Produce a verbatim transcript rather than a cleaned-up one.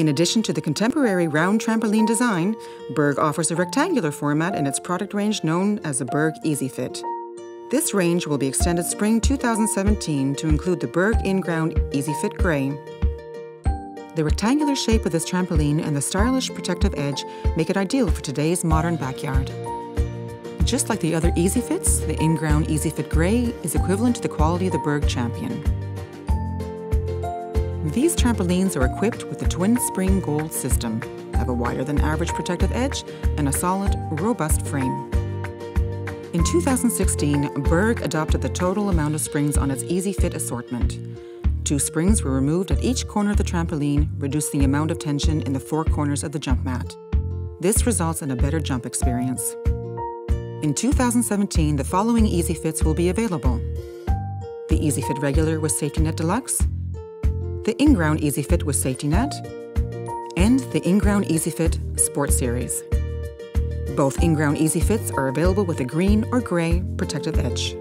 In addition to the contemporary round trampoline design, Berg offers a rectangular format in its product range known as the Berg EasyFit. This range will be extended spring two thousand seventeen to include the Berg InGround EasyFit Grey. The rectangular shape of this trampoline and the stylish protective edge make it ideal for today's modern backyard. Just like the other EasyFits, the InGround EasyFit Grey is equivalent to the quality of the Berg Champion. These trampolines are equipped with the TwinSpring Gold System, have a wider than average protective edge, and a solid, robust frame. In two thousand sixteen, Berg adopted the total amount of springs on its EasyFit assortment. Two springs were removed at each corner of the trampoline, reducing the amount of tension in the four corners of the jump mat. This results in a better jump experience. In two thousand seventeen, the following EasyFits will be available. The EasyFit Regular with Safety Net Deluxe, the InGround EasyFit with Safety Net, and the InGround EasyFit Sport Series. Both InGround EasyFits are available with a green or gray protective edge.